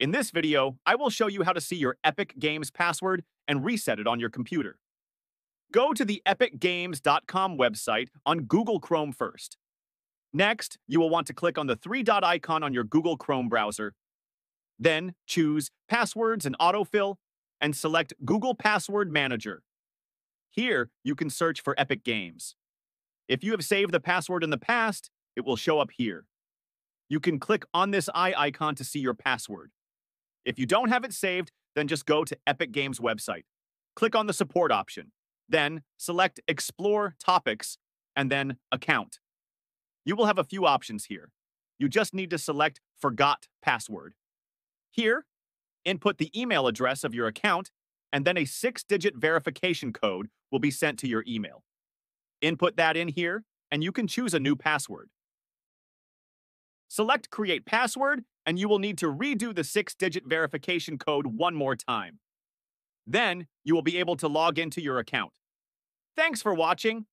In this video, I will show you how to see your Epic Games password and reset it on your computer. Go to the epicgames.com website on Google Chrome first. Next, you will want to click on the three-dot icon on your Google Chrome browser. Then, choose Passwords and Autofill and select Google Password Manager. Here, you can search for Epic Games. If you have saved the password in the past, it will show up here. You can click on this eye icon to see your password. If you don't have it saved, then just go to Epic Games website. Click on the support option. Then, select Explore Topics and then Account. You will have a few options here. You just need to select Forgot Password. Here, input the email address of your account, and then a 6-digit verification code will be sent to your email. Input that in here, and you can choose a new password. Select Create Password, and you will need to redo the 6-digit verification code one more time. Then, you will be able to log into your account. Thanks for watching.